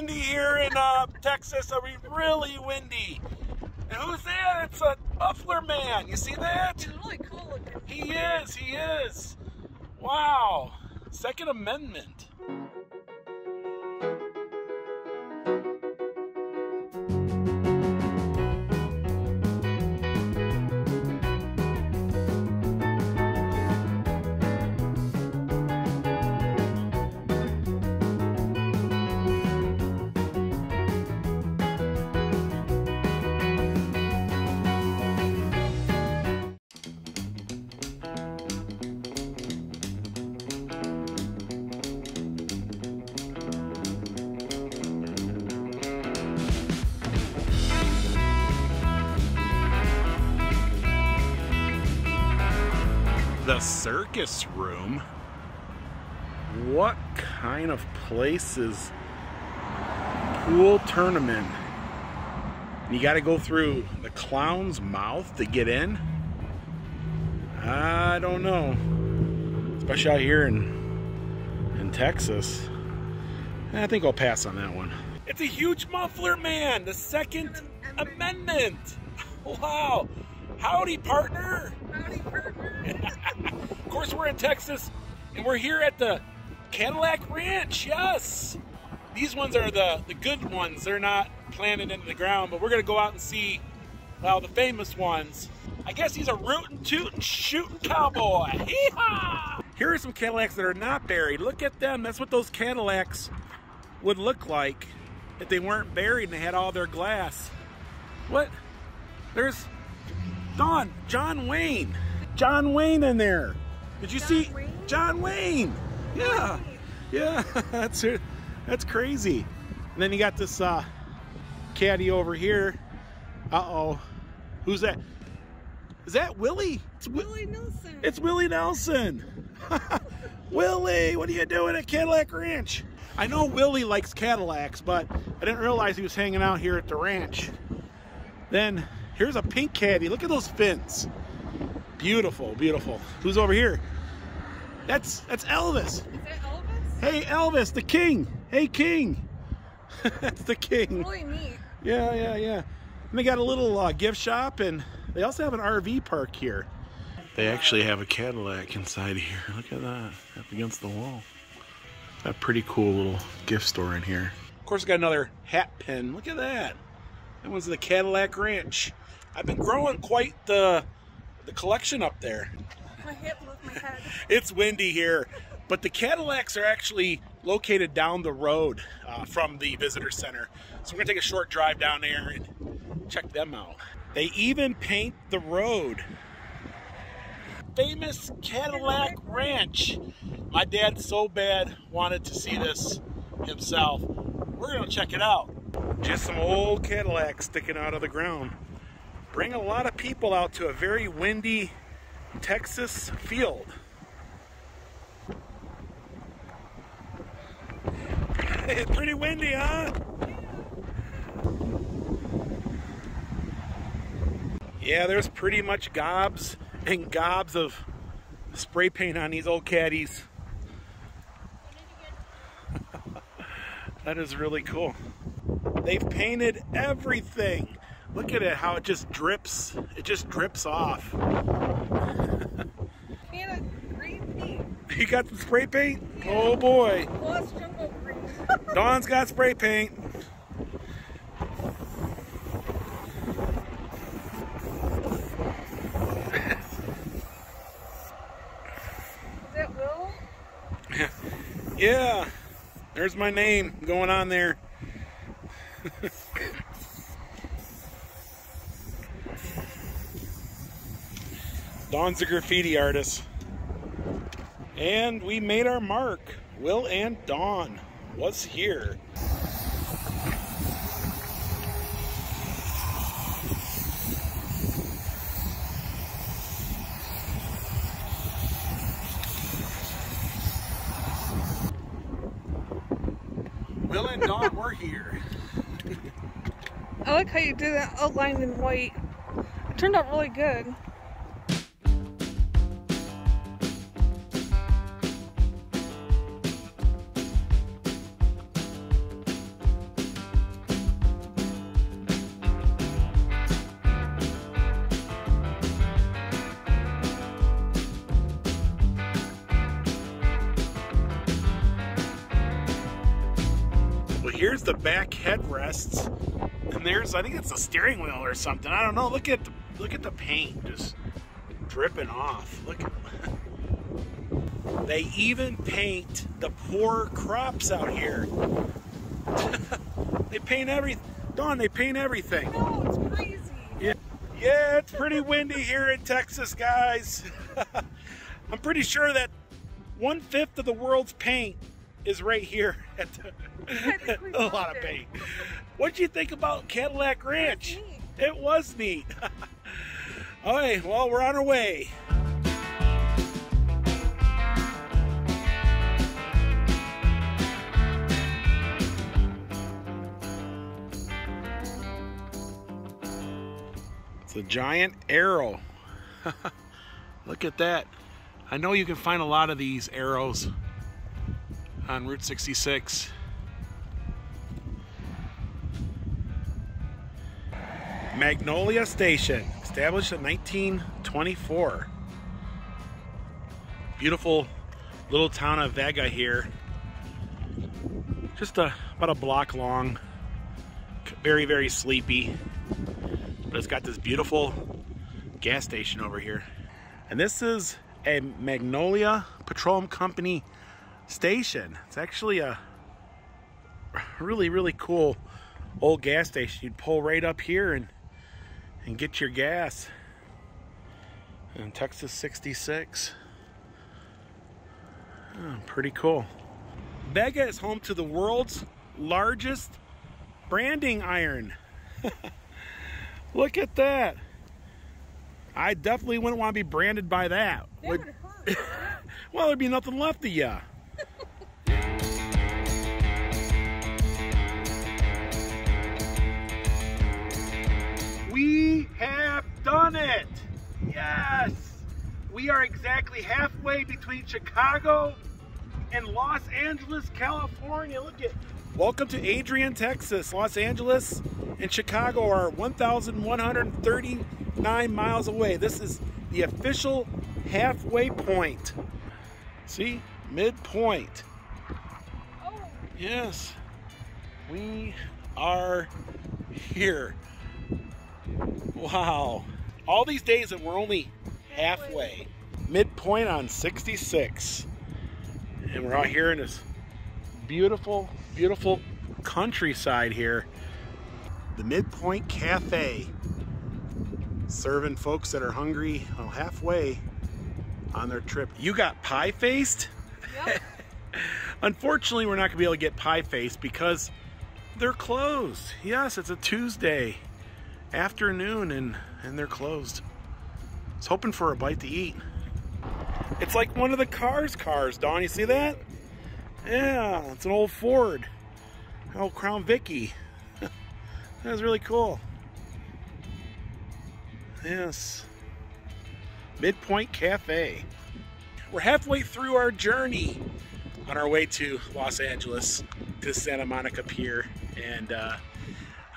windy here in Texas. I mean, really windy. And who's that? It's a muffler man. You see that? He's really cool looking. He is. He is. Wow. Second Amendment. The circus room? What kind of place is pool tournament? And you gotta go through the clown's mouth to get in? I don't know. Especially out here in Texas. I think I'll pass on that one. It's a huge muffler man, the Second Amendment. Wow. Howdy, partner. Howdy, partner. Of course, we're in Texas, and we're here at the Cadillac Ranch, yes. These ones are the good ones. They're not planted into the ground, but we're going to go out and see, well, the famous ones. I guess he's a rootin', tootin', shootin' cowboy. Hee-haw! Here are some Cadillacs that are not buried. Look at them. That's what those Cadillacs would look like if they weren't buried and they had all their glass. What? There's... John Wayne in there. Did you see John Wayne? Yeah, yeah, that's crazy. And then you got this caddy over here. Uh-oh, who's that? Is that Willie? It's Willie Nelson. It's Willie Nelson. Willie, what are you doing at Cadillac Ranch? I know Willie likes Cadillacs, but I didn't realize he was hanging out here at the ranch. Then here's a pink caddy. Look at those fins. Beautiful, beautiful. Who's over here? That's Elvis. Is that Elvis? Hey, Elvis, the king. Hey, king. That's the king. Really neat. Yeah, yeah, yeah. And they got a little gift shop, and they also have an RV park here. They actually have a Cadillac inside here. Look at that, up against the wall. A pretty cool little gift store in here. Of course, we got another hat pin. Look at that. That one's the Cadillac Ranch. I've been growing quite the collection up there. My hip left my head. It's windy here, but the Cadillacs are actually located down the road from the visitor center. So we're gonna take a short drive down there and check them out. They even paint the road. Famous Cadillac Ranch. My dad so bad wanted to see this himself. We're gonna check it out. Just some old Cadillacs sticking out of the ground. Bring a lot of people out to a very windy Texas field. It's pretty windy, huh? Yeah, there's pretty much gobs and gobs of spray paint on these old caddies. That is really cool. They've painted everything. Look at it, how it just drips. It just drips off. And a green paint. You got some spray paint? Yeah. Oh boy. Lost jungle green. Dawn's got spray paint. Is that Will? Yeah. There's my name going on there. Dawn's a graffiti artist. And we made our mark. Will and Dawn was here. Will and Dawn were here. I like how you did that outline in white. It turned out really good. here's the back headrests, and there's, I think it's the steering wheel or something. I don't know. Look at the paint just dripping off. Look at they even paint the poor crops out here. They paint everything. Dawn, they paint everything. No, it's crazy. Yeah, yeah, it's pretty windy here in Texas, guys. I'm pretty sure that 1/5 of the world's paint is right here. At the, a lot of paint. What'd you think about Cadillac Ranch? It was neat. All right, well, we're on our way. It's a giant arrow. Look at that. I know you can find a lot of these arrows on Route 66. Magnolia Station, established in 1924. Beautiful little town of Vega here. Just about a block long. Very, very sleepy. But it's got this beautiful gas station over here. And this is a Magnolia Petroleum Company station. It's actually a really, really cool old gas station. You'd pull right up here and get your gas. And Texas 66. Oh, pretty cool. Vega is home to the world's largest branding iron. Look at that. I definitely wouldn't want to be branded by that. That would hurt. Well, there'd be nothing left of ya. We have done it. Yes. We are exactly halfway between Chicago and Los Angeles, California. Look at. Welcome to Adrian, Texas. Los Angeles and Chicago are 1,139 miles away. This is the official halfway point. See? Midpoint. Oh. Yes. We are here. Wow. All these days and we're only halfway. Midpoint on 66. And we're out here in this beautiful, beautiful countryside here. The Midpoint Cafe, serving folks that are hungry, well, halfway on their trip. You got pie faced? Yep. Unfortunately, we're not gonna be able to get pie faced because they're closed. Yes, it's a Tuesday afternoon and they're closed. I was hoping for a bite to eat. It's like one of the cars, Dawn, you see that? Yeah, it's an old Ford. Oh, Crown Vicky. That was really cool. Yes. Midpoint Cafe. We're halfway through our journey on our way to Los Angeles, to Santa Monica Pier. And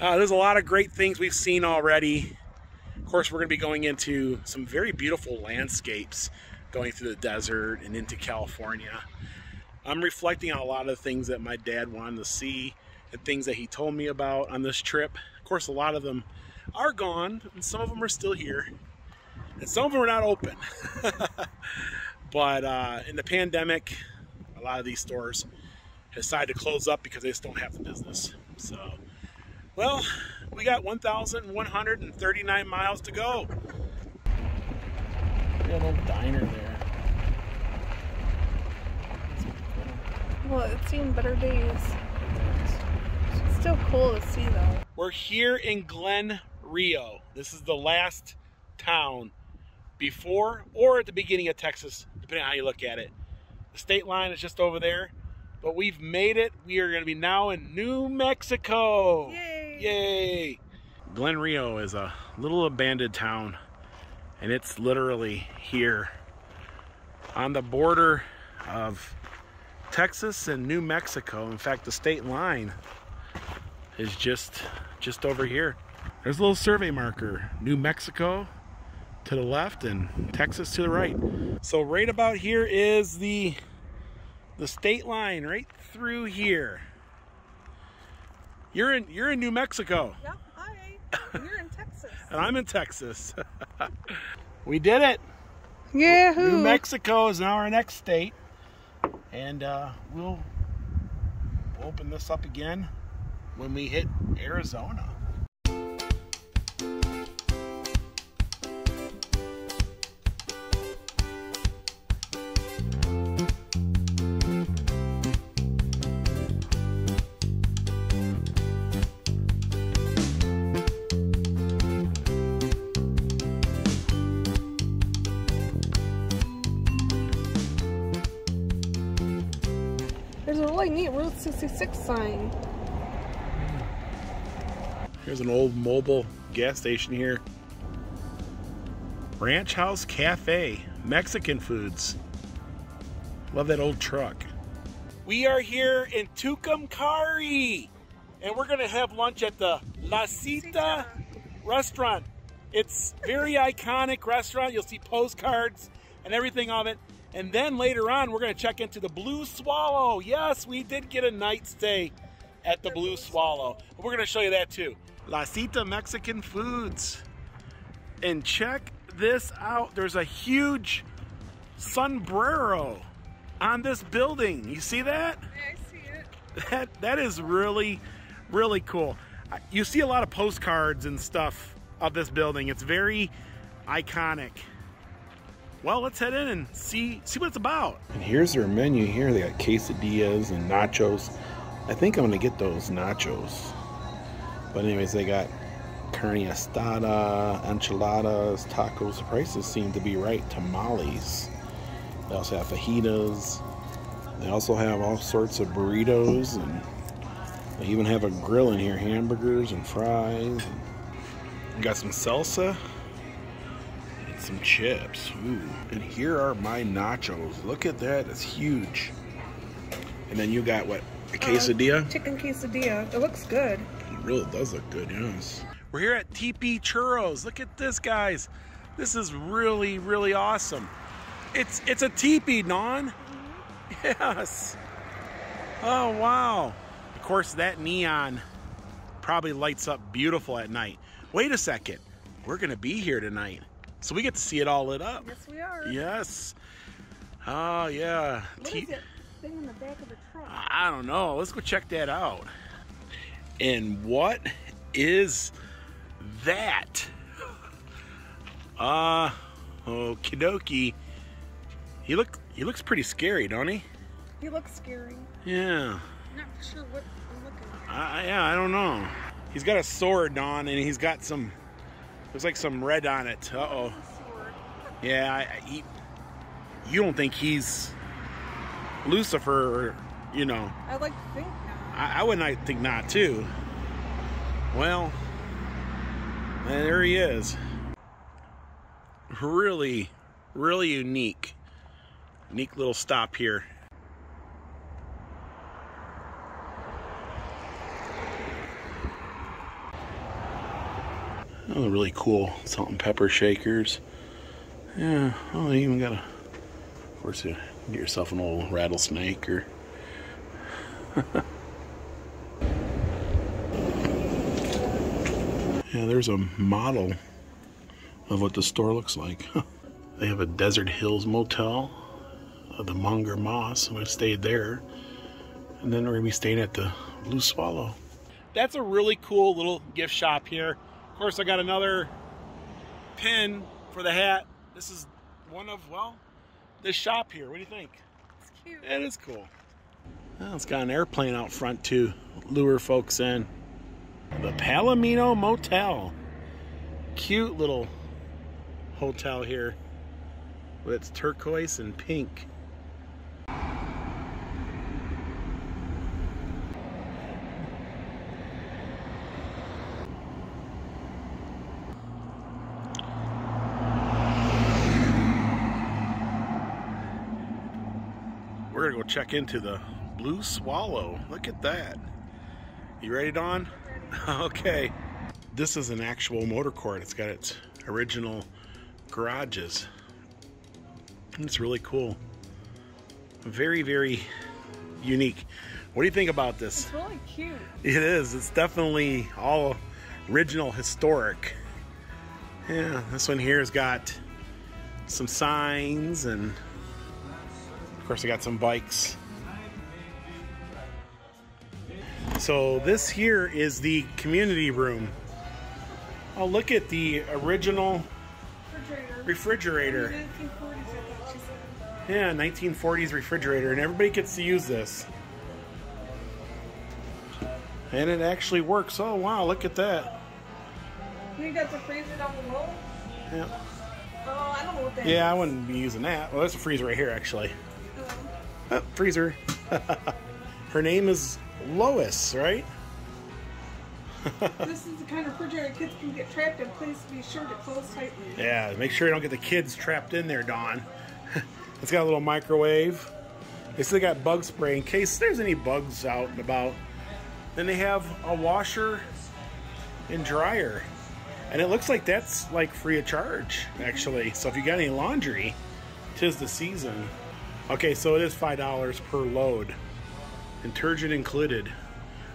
there's a lot of great things we've seen already. Of course, we're going to be going into some very beautiful landscapes, going through the desert and into California. I'm reflecting on a lot of things that my dad wanted to see and things that he told me about on this trip. Of course, a lot of them are gone and some of them are still here and some of them are not open. But in the pandemic, a lot of these stores decided to close up because they just don't have the business. So, well, we got 1,139 miles to go. That little diner there. Well, it's seen better days. It's still cool to see though. We're here in Glen Rio. This is the last town before or at the beginning of Texas, depending on how you look at it. The state line is just over there, but we've made it. We are gonna be now in New Mexico. Yay! Yay! Glen Rio is a little abandoned town and it's literally here on the border of Texas and New Mexico. In fact, the state line is just over here. There's a little survey marker. New Mexico to the left and Texas to the right. So right about here is the state line, right through here. You're in New Mexico. Yeah, you're in Texas. And I'm in Texas. We did it. Yahoo! New Mexico is now our next state, and we'll open this up again when we hit Arizona. There's a really neat Route 66 sign. Here's an old mobile gas station here. Ranch House Cafe, Mexican foods. Love that old truck. We are here in Tucumcari, and we're gonna have lunch at the La Cita restaurant. It's very iconic restaurant. You'll see postcards and everything of it. And then later on, we're going to check into the Blue Swallow. Yes, we did get a night stay at the Blue Swallow. We're going to show you that too. La Cita Mexican Foods. And check this out. There's a huge sombrero on this building. You see that? Yeah, I see it. That is really, really cool. You see a lot of postcards and stuff of this building. It's very iconic. Well, let's head in and see what it's about. And here's their menu here. They got quesadillas and nachos. I think I'm gonna get those nachos. But anyways, they got carne astada, enchiladas, tacos. The prices seem to be right. Tamales. They also have fajitas. They also have all sorts of burritos, and they even have a grill in here. Hamburgers and fries. We got some salsa. Some chips. Ooh. And here are my nachos. Look at that, it's huge. And then you got what? A quesadilla? Chicken quesadilla. It looks good. It really does look good, yes. We're here at Teepee Churros. Look at this, guys. This is really, really awesome. It's a teepee, Nan. Yes. Oh, wow. Of course, that neon probably lights up beautiful at night. Wait a second. We're gonna be here tonight. So we get to see it all lit up. Yes, we are. Yes. Oh, yeah. What is that thing in the back of the truck? I don't know. Let's go check that out. And what is that? Oh, Kidoki. He looks pretty scary, don't he? He looks scary. Yeah. I'm not sure what I'm looking at. Yeah, I don't know. He's got a sword on, and he's got some... Looks like some red on it. Uh-oh. Yeah, you don't think he's Lucifer, or, you know. I like to think not. I would not think not, too. Well, there he is. Really, really unique. Unique little stop here. Oh, really cool salt and pepper shakers. Yeah, oh, they even got a, of course, you get yourself an old rattlesnake or. Yeah, there's a model of what the store looks like. They have a Desert Hills Motel of the Munger Moss, and we stayed there. And then we're gonna be staying at the Blue Swallow. That's a really cool little gift shop here. Of course, I got another pin for the hat. This is one of, well, this shop here. What do you think? It's cute. It is cool. Well, it's got an airplane out front to lure folks in. The Palomino Motel. Cute little hotel here. With its turquoise and pink. We're gonna go check into the Blue Swallow. Look at that. You ready, Don? Okay. This is an actual motor court. It's got its original garages. It's really cool. Very, very unique. What do you think about this? It's really cute. It is. It's definitely all original historic. Yeah, this one here has got some signs, and of course I got some bikes. So this here is the community room. Oh, look at the original refrigerator. 1940s. Yeah, 1940s refrigerator, and everybody gets to use this. And it actually works. Oh wow, look at that. You got the freezer down below? Yeah. Oh, I don't know what that is. Yeah, I wouldn't be using that. Well, there's a freezer right here, actually. Oh, freezer. Her name is Lois, right? This is the kind of refrigerator kids can get trapped in. Please be sure to close tightly. Yeah, make sure you don't get the kids trapped in there, Dawn. It's got a little microwave. They still got bug spray in case there's any bugs out and about. Then they have a washer and dryer. And it looks like that's like free of charge, actually. So if you got any laundry, 'tis the season. Okay, so it is $5 per load, detergent included.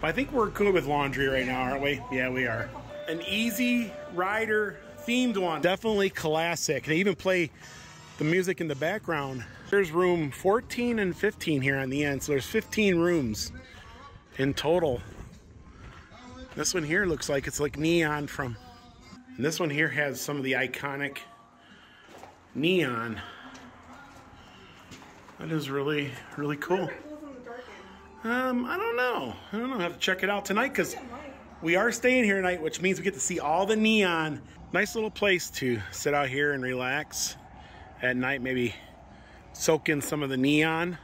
But I think we're good with laundry right now, aren't we? Yeah, we are. An Easy Rider themed one. Definitely classic. They even play the music in the background. There's room 14 and 15 here on the end. So there's 15 rooms in total. This one here looks like it's like neon from... And this one here has some of the iconic neon. That is really, really cool. I don't know. I have to check it out tonight because we are staying here tonight, which means we get to see all the neon. Nice little place to sit out here and relax at night, maybe soak in some of the neon.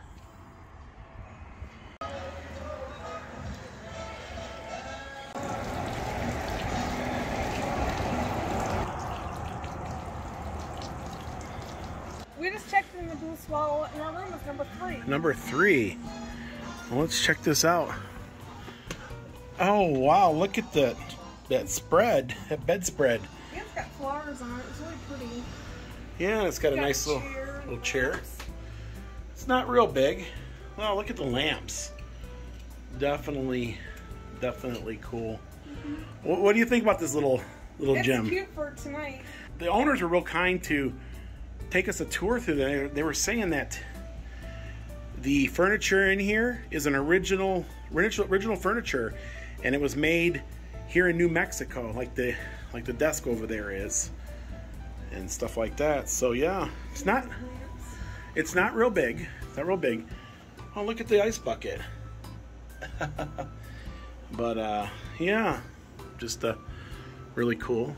We just checked in the Blue Swallow, and our room is number 3. Number 3. Well, let's check this out. Oh wow! Look at that spread, that bedspread. Yeah, it's got flowers on it. It's really pretty. Yeah, it's got a nice little chair. It's not real big. Wow! Look at the lamps. Definitely cool. Mm-hmm. What do you think about this little gem? It's cute for tonight. The owners were real kind to take us a tour through there. They were saying that the furniture in here is an original furniture, and it was made here in New Mexico, like the desk over there is, and stuff like that. So yeah, it's not real big. It's not real big. Oh, look at the ice bucket. But yeah, just really cool.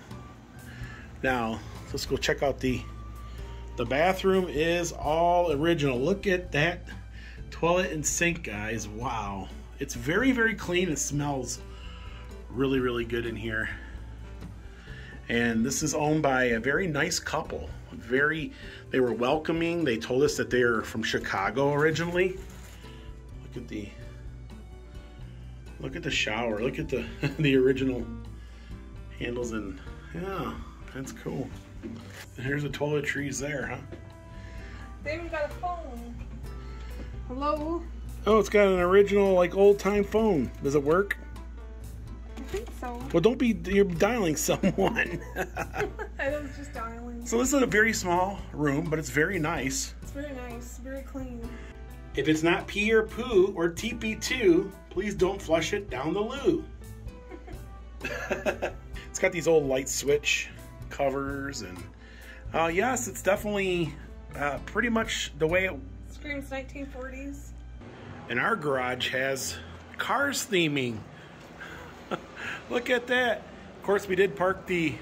Now let's go check out the bathroom. Is all original. Look at that toilet and sink, guys. Wow. It's very, very clean. It smells really, really good in here. And this is owned by a very nice couple. They were welcoming. They told us that they are from Chicago originally. Look at the shower. Look at the original handles, and yeah, that's cool. Here's the toiletries there, huh? They even got a phone. Hello? Oh, it's got an original, like, old-time phone. Does it work? I think so. Well, don't be... You're dialing someone. I was just dialing. So this is a very small room, but it's very nice. It's very nice. Very clean. If it's not pee or poo or TP2, please don't flush it down the loo. It's got these old light switch covers, and yes, it's definitely pretty much the way it screams 1940s. And our garage has cars theming. Look at that. Of course, we did park the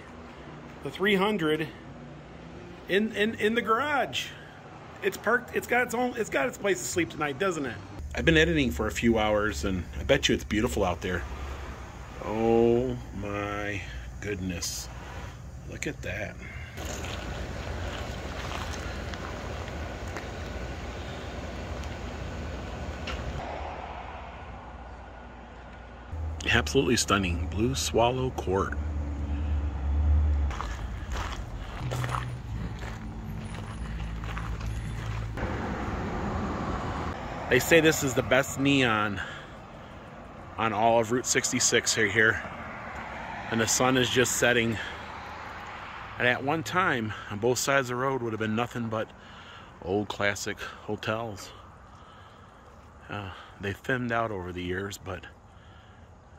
300 in the garage. It's parked. It's got its place to sleep tonight, doesn't it? I've been editing for a few hours, and I bet you it's beautiful out there. Oh my goodness. Look at that. Absolutely stunning. Blue Swallow Court. They say this is the best neon on all of Route 66 here, and the sun is just setting. And at one time, on both sides of the road would have been nothing but old classic hotels. They thinned out over the years, but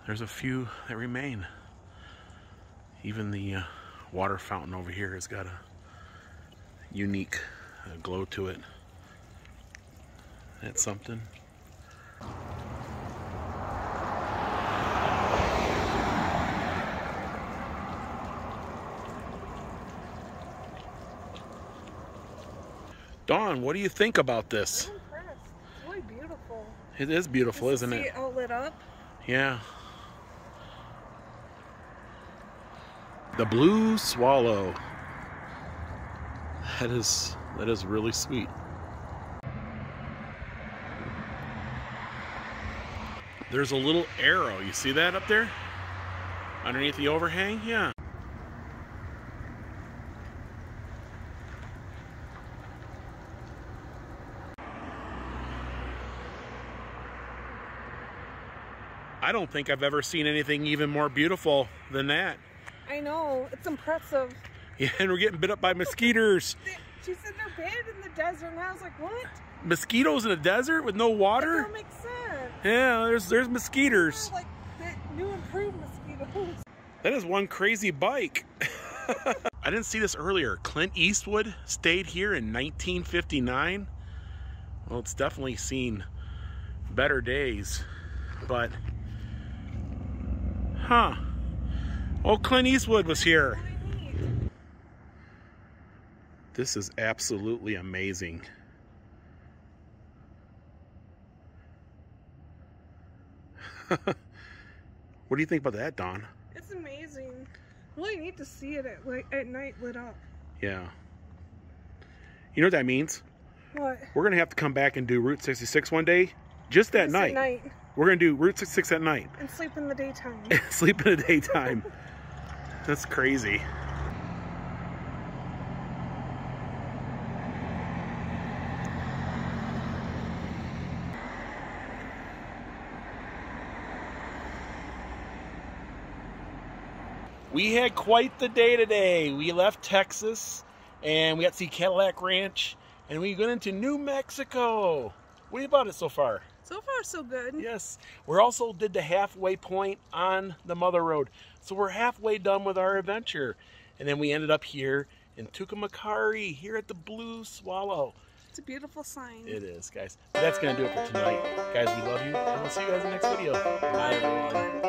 there's a few that remain. Even the water fountain over here has got a unique glow to it. That's something. Dawn, what do you think about this? I'm impressed. It's really beautiful. It is beautiful, isn't it? See it all lit up? Yeah. The Blue Swallow. That is really sweet. There's a little arrow. You see that up there? Underneath the overhang? Yeah. I don't think I've ever seen anything even more beautiful than that. I know, it's impressive. Yeah, and we're getting bit up by mosquitoes. She said they're bad in the desert, and I was like, what? Mosquitoes in the desert with no water? That don't make sense. Yeah, there's mosquitoes. Like that new improved mosquitoes. That is one crazy bike. I didn't see this earlier. Clint Eastwood stayed here in 1959. Well, it's definitely seen better days, but... Huh. Old Clint Eastwood was here. This is absolutely amazing. What do you think about that, Dawn? It's amazing. Really neat to see it at night lit up. Yeah. You know what that means? What? We're going to have to come back and do Route 66 one day. Just that night. We're going to do Route 66 at night. And sleep in the daytime. Sleep in the daytime. That's crazy. We had quite the day today. We left Texas and we got to see Cadillac Ranch and we went into New Mexico. What about it so far? So far, so good. Yes. We also did the halfway point on the Mother Road. So we're halfway done with our adventure. And then we ended up here in Tucumcari, here at the Blue Swallow. It's a beautiful sign. It is, guys. That's going to do it for tonight. Guys, we love you. And we'll see you guys in the next video. Bye, everyone.